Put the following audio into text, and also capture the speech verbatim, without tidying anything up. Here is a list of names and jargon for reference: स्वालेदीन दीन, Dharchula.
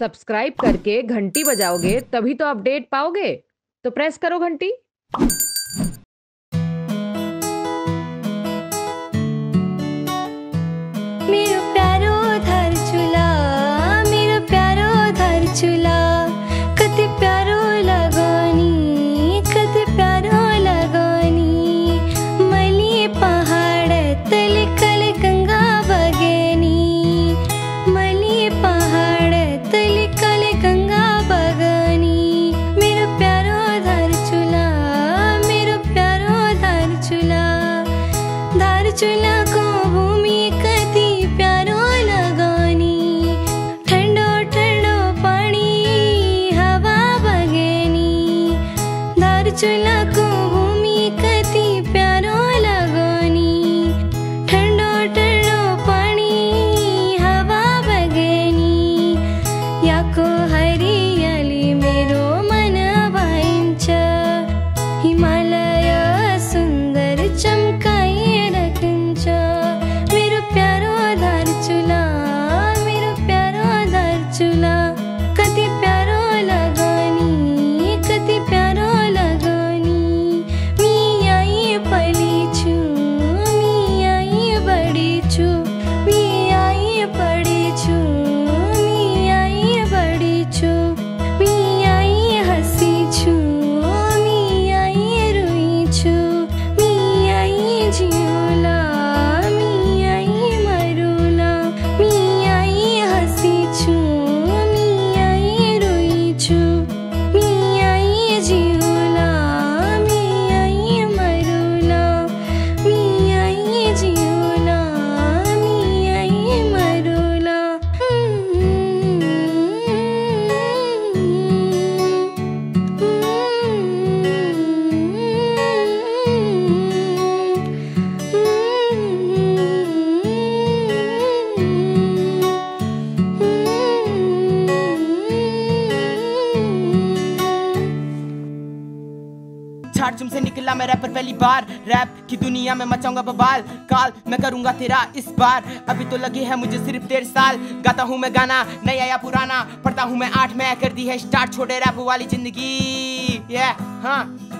Subscribe करके घंटी बजाओगे तभी तो अपडेट पाओगे, तो प्रेस करो घंटी। मेरा प्यारो धरचुला, मेरा प्यारो धरचुला, कति प्यारो लगानी, कति प्यारो लगानी। मली पहाड़ तले कल गंगा बगनी, मली पहाड़ तले कल गंगा बगनी। मेरा प्यारो धरचुला, मेरा प्यारो धरचुला, धरचुला को भूमि धरचुला को भूमि कति प्यारो लगनी। ठंडो ठंडो पानी हवा बगनी, याको हरियाली मेरो मन भाइन्छ। हिमालय सुंदर चमकाई रखन्छ। मेरो प्यारो धरचुला, मेरो प्यारो धरचुला, कति प्यारो लगनी, कति प्यारो से निकला मैं रैपर पहली बार, रैप की दुनिया में मचाऊंगा बवाल। काल मैं करूंगा तेरा इस बार, अभी तो लगे है मुझे सिर्फ तेरह साल। गाता हूँ मैं गाना नया या पुराना, पढ़ता हूँ मैं आठ में कर दी है स्टार्ट। छोड़े रैप वाली जिंदगी, yeah, हाँ।